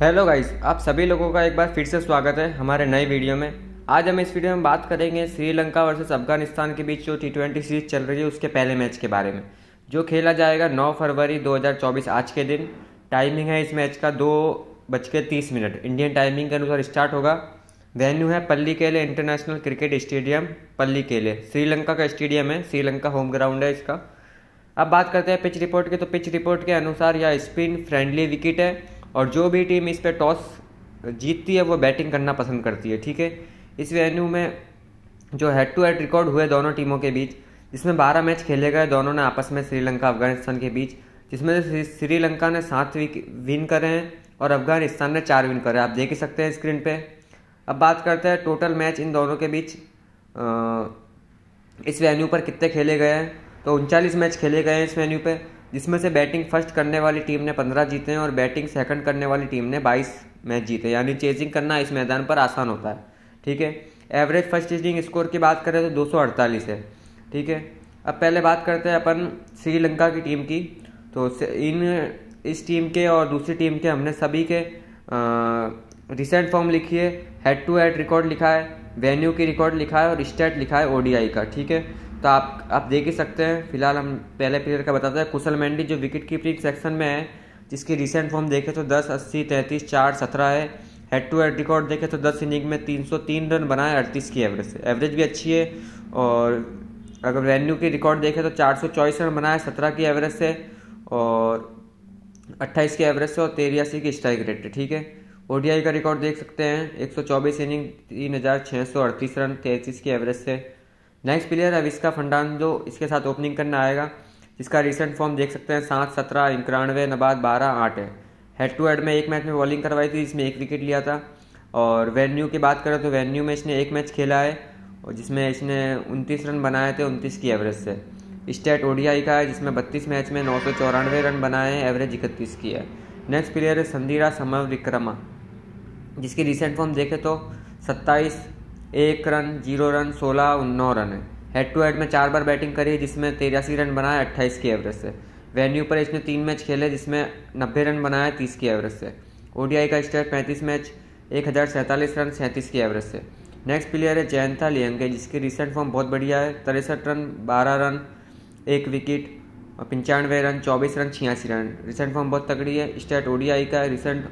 Hello guys, आप सभी लोगों का एक बार फिर से स्वागत है हमारे नए वीडियो में। आज हम इस वीडियो में बात करेंगे श्रीलंका वर्सेस अफगानिस्तान के बीच जो टी20 सीरीज चल रही है उसके पहले मैच के बारे में, जो खेला जाएगा 9 फरवरी 2024 आज के दिन। टाइमिंग है इस मैच का 2:30 इंडियन टाइमिंग के अनुसार स्टार्ट होगा। वेन्यू है Pallekele international cricket stadium, Pallekele Sri Lanka का स्टेडियम है, श्रीलंका होम ग्राउंड है इसका। अब बात करते हैं पिच रिपोर्ट की, तो पिच रिपोर्ट के अनुसार यह स्पिन फ्रेंडली विकेट है और जो भी टीम इस पे टॉस जीतती है वो बैटिंग करना पसंद करती है, ठीक है। इस वेन्यू में जो हेड टू हेड रिकॉर्ड हुए दोनों टीमों के बीच, इसमें 12 मैच खेले गए दोनों ने आपस में श्रीलंका अफगानिस्तान के बीच, जिसमें श्रीलंका ने 7 विन करे हैं और अफगानिस्तान ने 4 विन करे, आप देख ही सकते हैं स्क्रीन पे। अब बात करते हैं टोटल मैच इन दोनों के बीच इस वेन्यू पर कितने खेले गए हैं, तो 39 मैच खेले गए हैं इस वेन्यू पे, जिसमें से बैटिंग फर्स्ट करने वाली टीम ने 15 जीते हैं और बैटिंग सेकंड करने वाली टीम ने 22 मैच जीते, यानी चेजिंग करना इस मैदान पर आसान होता है, ठीक है। एवरेज फर्स्ट इनिंग स्कोर की बात करें तो 248 है, ठीक है। अब पहले बात करते हैं अपन श्रीलंका की टीम की, तो इस टीम के और दूसरी टीम के हमने सभी के रिसेंट फॉर्म लिखी है, हेड टू हेड रिकॉर्ड लिखा है, वेन्यू की रिकॉर्ड लिखा है और स्टेट लिखा है ओडीआई का, ठीक है। तो आप देख ही सकते हैं। फिलहाल हम पहले प्लेयर का बताते हैं, कुशल मेंडी जो विकेट कीपिंग सेक्शन में है, जिसकी रिसेंट फॉर्म देखे तो 10, 80, 33, 4, 17 है। हेड टू हेड रिकॉर्ड देखे तो 10 इनिंग में 303 रन बनाए, 38 की एवरेज है, एवरेज भी अच्छी है। और अगर वेन्यू की रिकॉर्ड देखे तो 424 रन बनाए, 17 की एवरेज से और 28 की एवरेज से और 83 की स्ट्राइक रेट है, ठीक है। ओडीआई का रिकॉर्ड देख सकते हैं, 124 इनिंग 3638 रन, 33 की एवरेज से। नेक्स्ट प्लेयर अविस्का फर्नांडो इसके साथ ओपनिंग करना आएगा, जिसका रिसेंट फॉर्म देख सकते हैं 7, 17, 91, 12, 8 है। हेड टू हेड में एक मैच में बॉलिंग करवाई थी, इसमें 1 विकेट लिया था। और वेन्यू की बात करें तो वेन्यू में इसने 1 मैच खेला है और जिसमें इसने 29 रन बनाए थे, 29 की एवरेज से। स्टेट ओडीआई का है, जिसमें 32 मैच में 994 रन बनाए हैं, एवरेज 31 की है। नेक्स्ट प्लेयर है संदीरा समरविक्रमा, जिसकी रिसेंट फॉर्म देखें तो 27, 1 रन, 0 रन, 16, 9 रन है। हेड टू हेड में 4 बार बैटिंग करी, जिसमें 83 रन बनाए, 28 की एवरेज से। वेन्यू पर इसने 3 मैच खेले, जिसमें 90 रन बनाए, 30 की एवरेज से। ओडीआई का स्टेट 35 मैच, 1047 रन, 37 की एवरेज से। नेक्स्ट प्लेयर है जयंता लियंगे, जिसकी रिसेंट फॉर्म बहुत बढ़िया है, 63 run, 12 run, 1 wicket, 95 run, 24 run, 86 run, recent form बहुत तगड़ी है। स्टेट ओडीआई का रिसेंट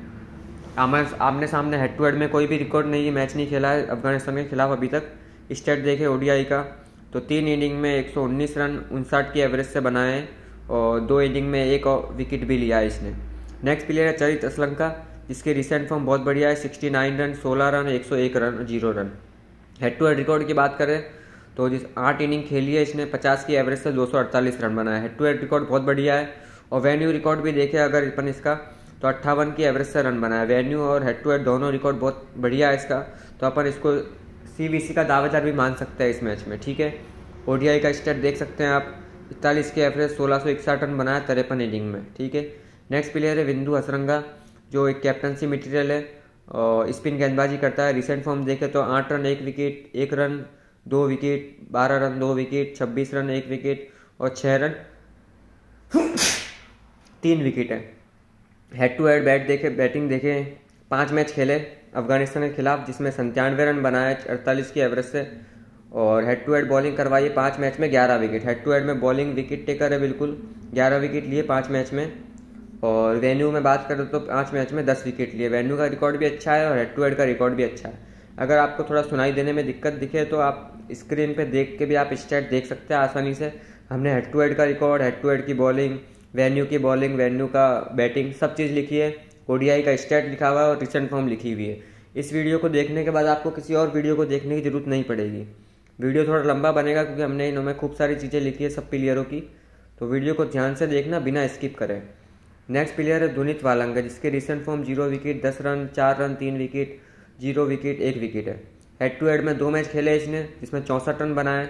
आमने सामने हेड टू हेड में कोई भी रिकॉर्ड नहीं है, मैच नहीं खेला है अफगानिस्तान के खिलाफ अभी तक। स्टेट देखे ओडीआई का तो 3 इनिंग में 119 रन, 59 की एवरेज से बनाए और 2 इनिंग में 1 और विकेट भी लिया है इसने। नेक्स्ट प्लेयर है चरित असलंका, जिसकी रिसेंट फॉर्म बहुत बढ़िया है, 69 रन, 16 रन, 101 रन और 0 run. Head to head record की बात करें तो 8 इनिंग खेली है इसने, 50 की एवरेज से 248 रन बनाए, हेड टू हेड रिकॉर्ड बहुत बढ़िया है। और वेन्यू रिकॉर्ड भी देखे अगर अपन इसका तो 58 की एवरेज से रन बनाया, वेन्यू और हेड टू हेड दोनों रिकॉर्ड बहुत बढ़िया है इसका, तो अपन इसको सीवीसी का दावेदार भी मान सकते हैं इस मैच में, ठीक है। ओडीआई का स्टेट देख सकते हैं आप, 41 की एवरेज, 1661 रन बनाया, 53 इनिंग में, ठीक है। नेक्स्ट प्लेयर है विंदु हसरंगा, जो एक कैप्टनसी मटीरियल है और स्पिन गेंदबाजी करता है। रिसेंट फॉर्म देखे तो 8 run, 1 wicket, 1 run, 2 wicket, 12 run, 2 wicket, 26 run, 1 wicket और 6 रन, 3 विकेट है। हेड टू हेड बैटिंग देखे 5 मैच खेले अफगानिस्तान के खिलाफ, जिसमें 97 रन बनाए, 48 की एवरेज से। और हेड टू हेड बॉलिंग करवाई 5 मैच में, 11 विकेट, हेड टू हेड में बॉलिंग विकेट टेकर है बिल्कुल, 11 विकेट लिए 5 मैच में। और वेन्यू में बात करें तो 5 मैच में 10 विकेट लिए, वेन्यू का रिकॉर्ड भी अच्छा है और हेड टू हेड का रिकॉर्ड भी अच्छा है। अगर आपको थोड़ा सुनाई देने में दिक्कत दिखे तो आप स्क्रीन पर देख के भी आप स्टैट देख सकते हैं आसानी से, हमने हेड टू हेड का रिकॉर्ड, हेड टू हेड की बॉलिंग, वेन्यू की बॉलिंग, वेन्यू का बैटिंग, सब चीज़ लिखी है। ओडीआई का स्टेट लिखा हुआ है और रिसेंट फॉर्म लिखी हुई है। इस वीडियो को देखने के बाद आपको किसी और वीडियो को देखने की ज़रूरत नहीं पड़ेगी, वीडियो थोड़ा लंबा बनेगा क्योंकि हमने इनमें खूब सारी चीज़ें लिखी है सब प्लेयरों की, तो वीडियो को ध्यान से देखना बिना स्किप करें। नेक्स्ट प्लेयर है दुनित वालंगा, जिसके recent form 0 wicket, 10 run, 4 run, 3 wicket, 0 wicket, 1 wicket है। हेड टू हेड में 2 मैच खेले इसने, जिसमें 64 रन बनाए,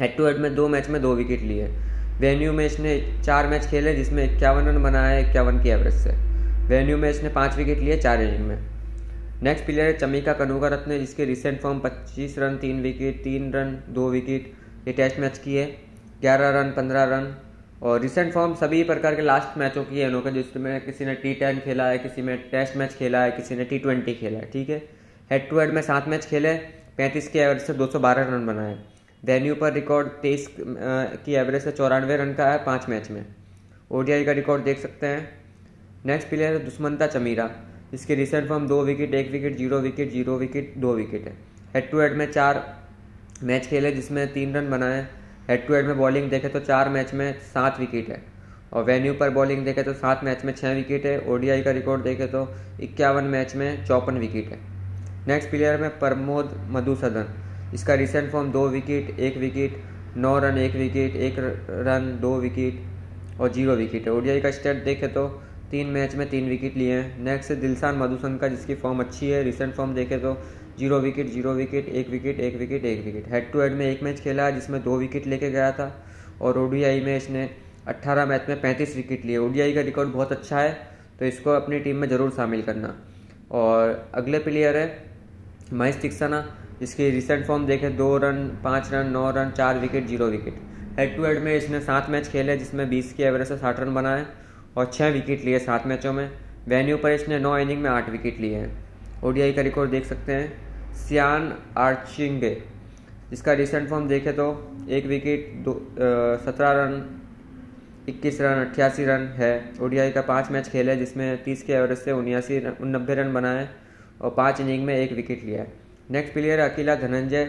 हेड टू हेड में 2 मैच में 2 विकेट लिए। वेन्यू में इसने 4 मैच खेले, जिसमें 51 रन बनाए, 51 की एवरेज से। वेन्यू में इसने 5 विकेट लिए 4 इनिंग में। नेक्स्ट प्लेयर है चमिका कनुगा रत्ने, जिसके recent form 25 run, 3 wicket, 3 run, 2 wicket, ये टेस्ट मैच की है, 11 रन, 15 रन और रिसेंट फॉर्म सभी प्रकार के लास्ट मैचों की है इनों का, जिसमें किसी ने T10 खेला है, किसी में टेस्ट मैच खेला है, किसी ने T20 खेला है। ठीक है, हेड टू हेड में 7 मैच खेले, 35 की एवरेज से 212 रन बनाए। वेन्यू पर रिकॉर्ड 23 की एवरेज से 94 रन का है 5 मैच में। ODI का रिकॉर्ड देख सकते हैं। नेक्स्ट प्लेयर है दुष्मंता चमीरा, इसके recent form 2 wicket 1 wicket 0 wicket 0 wicket 2 wicket है। हेड टू हेड में 4 मैच खेले जिसमें 3 रन बनाए। हेड टू हेड में बॉलिंग देखें तो 4 मैच में 7 विकेट है, और वेन्यू पर बॉलिंग देखें तो 7 मैच में 6 विकेट है। ODI का रिकॉर्ड देखें तो 51 मैच में 54 विकेट है। नेक्स्ट प्लेयर में प्रमोद मधुसूदन, इसका recent form 2 wicket 1 wicket 9 run 1 wicket 1 run 2 wicket और 0 विकेट है। ODI का स्टेट देखें तो 3 मैच में 3 विकेट लिए हैं। नेक्स्ट है दिलशान मधुसन का, जिसकी फॉर्म अच्छी है। रिसेंट फॉर्म देखें तो 0 wicket 0 wicket 1 wicket 1 wicket 1 wicket. Head to head में 1 मैच खेला है जिसमें 2 विकेट लेके गया था, और ODI में इसने 18 मैच में 35 विकेट लिए। ODI का रिकॉर्ड बहुत अच्छा है, तो इसको अपनी टीम में ज़रूर शामिल करना। और अगले प्लेयर है महेश तिक्सना, इसकी रिसेंट फॉर्म देखें 2 run 5 run 9 run 4 wicket 0 wicket. Head to head में इसने 7 मैच खेले जिसमें 20 की एवरेज से 60 रन बनाए और 6 विकेट लिए 7 मैचों में। वेन्यू पर इसने 9 इनिंग में 8 विकेट लिए हैं। ODI का रिकॉर्ड देख सकते हैं। सियान आर्चिंगे, इसका रिसेंट फॉर्म देखें तो 1 विकेट 17 रन 21 रन 88 रन है। ODI का 5 मैच खेले जिसमें 30 के एवरेज से 89 रन बनाए और 5 इनिंग में 1 विकेट लिया है। Next player Akila Dhananjay,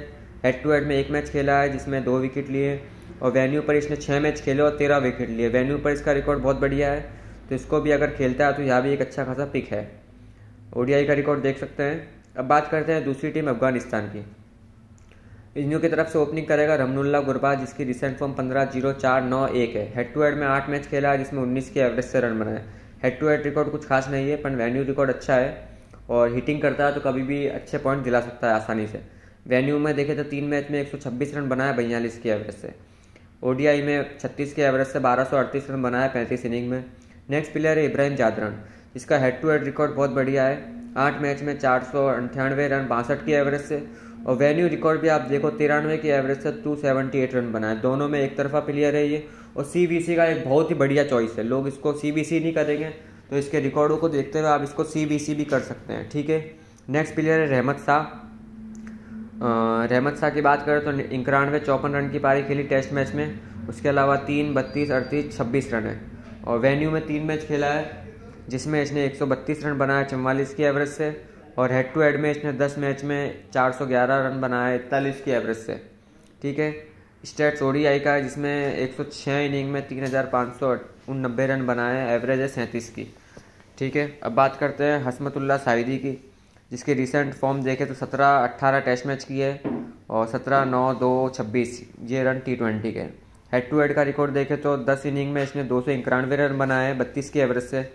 head to head में 1 मैच खेला है जिसमें 2 विकेट लिए, और वेन्यू पर इसने 6 मैच खेले और 13 विकेट लिए। वेन्यू पर इसका रिकॉर्ड बहुत बढ़िया है, तो इसको भी अगर खेलता है तो यहाँ भी एक अच्छा खासा पिक है। ODI का रिकॉर्ड देख सकते हैं। अब बात करते हैं दूसरी टीम अफगानिस्तान की। इन्हों की तरफ से ओपनिंग करेगा रमनुल्ला गुरबाज, जिसकी रिसेंट फॉर्म 15-0-4-9-1 है। हेड टू हेड में 8 मैच खेला है जिसमें 19 के एवरेज से रन बनाए। हेड टू हेड रिकॉर्ड कुछ खास नहीं है, पर वेन्यू रिकॉर्ड अच्छा है और हिटिंग करता है तो कभी भी अच्छे पॉइंट दिला सकता है आसानी से। वेन्यू में देखें तो 3 मैच में 126 रन बनाए 42 के एवरेज से। ODI में 36 के एवरेज से 1238 रन बनाए 35 इनिंग में। नेक्स्ट प्लेयर है इब्राहिम जादरान, इसका हेड टू हेड रिकॉर्ड बहुत बढ़िया है। 8 मैच में 498 रन 62 की एवरेज से, और वेन्यू रिकॉर्ड भी आप देखो 93 की एवरेज से 278 रन बनाए। दोनों में एक तरफा प्लेयर है ये, और CBC का एक बहुत ही बढ़िया चॉइस है। लोग इसको CBC नहीं करेंगे, तो इसके रिकॉर्डों को देखते हुए आप इसको CBC भी कर सकते हैं। ठीक है, नेक्स्ट प्लेयर है रहमत शाह। रहमत शाह की बात करें तो 91-54 रन की पारी खेली टेस्ट मैच में। उसके अलावा 3, 32, 38, 26 रन है, और वेन्यू में 3 मैच खेला है जिसमें इसने 132 रन बनाए 44 की एवरेज से, और हेड टू हेड में इसने 10 मैच में 411 रन बनाए 41 की एवरेज से। ठीक है, स्टेट्स ODI का है जिसमें 106 इनिंग में 3589 रन बनाए, एवरेज है 37 की। ठीक है, अब बात करते हैं हसमतुल्ला साइदी की, जिसकी रिसेंट फॉर्म देखें तो 17-18 टेस्ट मैच की है और 17-9-2-26 ये रन T20 के। हेड टू हेड का रिकॉर्ड देखें तो 10 इनिंग में इसने 291 रन बनाए 32 की एवरेज से,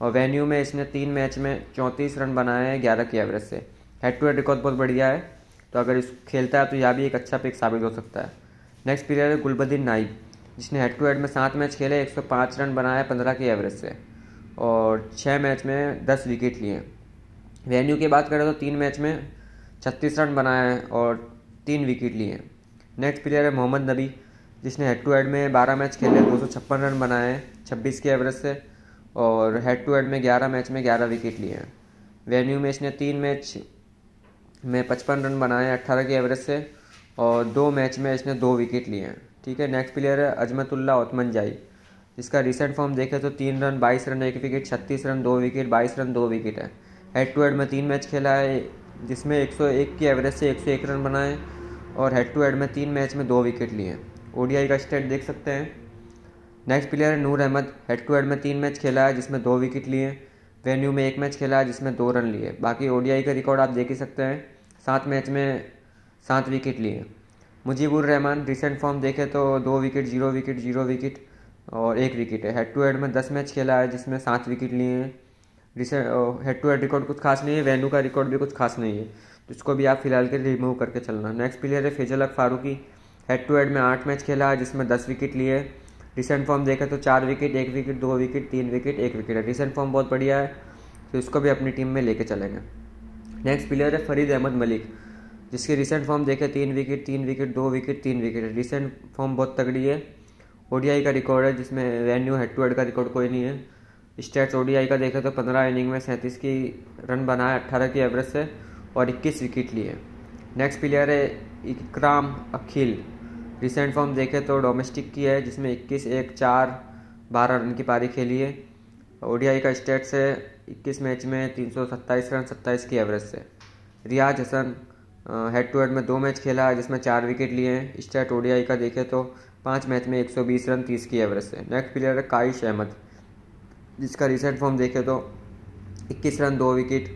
और वेन्यू में इसने 3 मैच में 34 रन बनाए हैं 11 की एवरेज से। हेड टू हेड रिकॉर्ड बहुत बढ़िया है, तो अगर इस खेलता है तो यह भी एक अच्छा पिक साबित हो सकता है। नेक्स्ट प्लेयर है गुलबदीन नाइब, जिसने हेड टू हेड में 7 मैच खेले 105 रन बनाए 15 की एवरेज से, और 6 मैच में 10 विकेट लिए। वेन्यू की बात करें तो 3 मैच में 36 रन बनाए और 3 विकेट लिए। नेक्स्ट प्लेयर है मोहम्मद नबी, जिसने हेड टू हेड में 12 मैच खेले 256 रन बनाए 26 की एवरेज से, और हेड टू हेड में 11 मैच में 11 विकेट लिए हैं। वेन्यू में इसने 3 मैच में 55 रन बनाए 18 की एवरेज से, और 2 मैच में इसने 2 विकेट लिए हैं। ठीक है, नेक्स्ट प्लेयर है अजमतुल्ला ओतमनजाई, इसका रिसेंट फॉर्म देखें तो 3 run 22 run 1 wicket 36 run 2 wicket 22 run 2 wicket है। हेड टू हेड में 3 मैच खेला है जिसमें 101 की एवरेज से 101 रन बनाए, और हेड टू हेड में 3 मैच में 2 विकेट लिए हैं। ODI का स्टेट देख सकते हैं। नेक्स्ट प्लेयर है Noor Ahmad, head to head में 3 मैच खेला है जिसमें 2 विकेट लिए। वेन्यू में 1 मैच खेला है जिसमें 2 रन लिए। बाकी ODI का रिकॉर्ड आप देख ही सकते हैं, 7 मैच में 7 विकेट लिए। मुजीबुर रहमान रिसेंट फॉर्म देखें तो 2 विकेट 0 विकेट 0 विकेट और 1 विकेट है। हेड टू हेड में 10 मैच खेला है जिसमें 7 विकेट लिए हैं। Recent head to head record कुछ खास नहीं है, वेन्यू का रिकॉर्ड भी कुछ खास नहीं है, तो इसको भी आप फिलहाल के रिमूव करके चलना। नेक्स्ट प्लेयर है फैजल हक फारूकी, हेड टू हेड में 8 मैच खेला है जिसमें 10 विकेट लिए। रिसेंट फॉर्म देखें तो 4 wicket 1 wicket 2 wicket 3 wicket 1 wicket है। रिसेंट फॉर्म बहुत बढ़िया है, तो इसको भी अपनी टीम में लेके चलेंगे। नेक्स्ट प्लेयर है फरीद अहमद मलिक, जिसकी रिसेंट फॉर्म देखें 3 विकेट 3 विकेट 2 विकेट 3 विकेट है। रिसेंट फॉर्म बहुत तगड़ी है। ओडीआई का रिकॉर्ड है जिसमें वेन्यू हेड टू हेड का रिकॉर्ड कोई नहीं है। स्टेट्स ओडीआई का देखें तो 15 इनिंग में 37 की रन बनाए 18 की एवरेज से और 21 विकेट लिए। नेक्स्ट प्लेयर है इकराम अखिल। रिसेंट फॉर्म देखें तो डोमेस्टिक की है जिसमें 21-1-4-12 रन की पारी खेली है। ओडीआई का स्टेट्स है 21 मैच में 327 रन 27 की एवरेज से। Riaz Hassan head to head में 2 मैच खेला है जिसमें 4 विकेट लिए हैं। स्टेट ओडीआई का देखें तो 5 मैच में 120 रन 30 की एवरेज से। नेक्स्ट प्लेयर है काइश अहमद जिसका रिसेंट फॉर्म देखें तो 21 run 2 wicket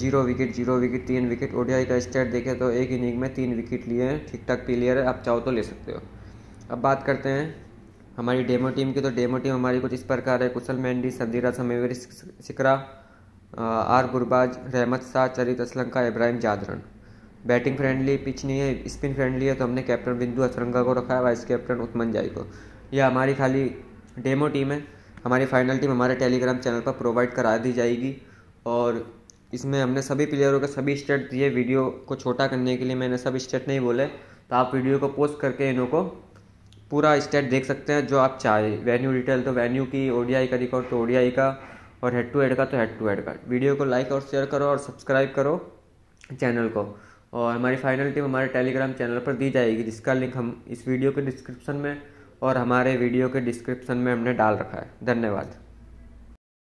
0 wicket 3 wicket. ODI का स्टेट देखें तो 1 इनिंग में 3 विकेट लिए हैं। ठीक ठाक प्लेयर है, आप चाहो तो ले सकते हो। अब बात करते हैं हमारी डेमो टीम की। तो डेमो टीम हमारी कुछ इस प्रकार है। कुशल मेंडी, सदीरा समीवीर, सिकरा, R Gurbaz, Rahmat Shah, Charith Asalanka, Ibrahim Zadran. Batting friendly pitch नहीं है, स्पिन फ्रेंडली है, तो हमने कैप्टन बिंदु असलंका को रखा है, वाइस कैप्टन उत्मन जाई को। यह हमारी खाली डेमो टीम है। हमारी फाइनल टीम हमारे टेलीग्राम चैनल पर प्रोवाइड करा दी जाएगी और इसमें हमने सभी प्लेयरों के सभी स्टेट दिए। वीडियो को छोटा करने के लिए मैंने सभी स्टेट नहीं बोले, तो आप वीडियो को पोस्ट करके इन्हों को पूरा स्टेट देख सकते हैं जो आप चाहे। वेन्यू डिटेल तो वेन्यू की, ओडीआई का रिकॉर्ड तो ओडीआई का, और हेड टू हेड का तो हेड टू हेड का। वीडियो को लाइक और शेयर करो और सब्सक्राइब करो चैनल को। और हमारी फाइनल टीम हमारे टेलीग्राम चैनल पर दी जाएगी जिसका लिंक हम इस वीडियो के डिस्क्रिप्शन में और हमारे वीडियो के डिस्क्रिप्शन में हमने डाल रखा है। धन्यवाद।